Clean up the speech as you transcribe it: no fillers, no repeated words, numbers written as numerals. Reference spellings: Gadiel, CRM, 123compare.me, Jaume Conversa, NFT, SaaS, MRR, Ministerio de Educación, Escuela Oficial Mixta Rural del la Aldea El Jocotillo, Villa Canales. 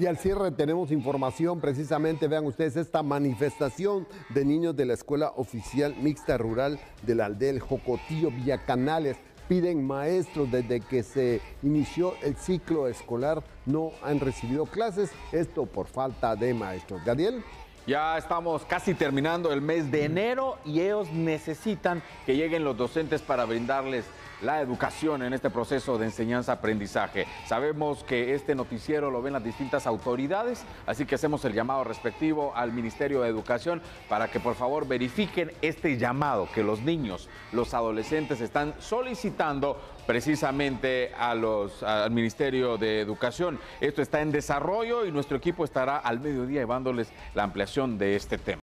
Y al cierre tenemos información, precisamente, vean ustedes, esta manifestación de niños de la Escuela Oficial Mixta Rural del la Aldea El Jocotillo, Villa Canales. Piden maestros. Desde que se inició el ciclo escolar no han recibido clases, esto por falta de maestros. Gadiel. Ya estamos casi terminando el mes de enero y ellos necesitan que lleguen los docentes para brindarles la educación en este proceso de enseñanza-aprendizaje. Sabemos que este noticiero lo ven las distintas autoridades, así que hacemos el llamado respectivo al Ministerio de Educación para que por favor verifiquen este llamado que los niños, los adolescentes están solicitando precisamente al Ministerio de Educación. Esto está en desarrollo y nuestro equipo estará al mediodía llevándoles la ampliación de este tema.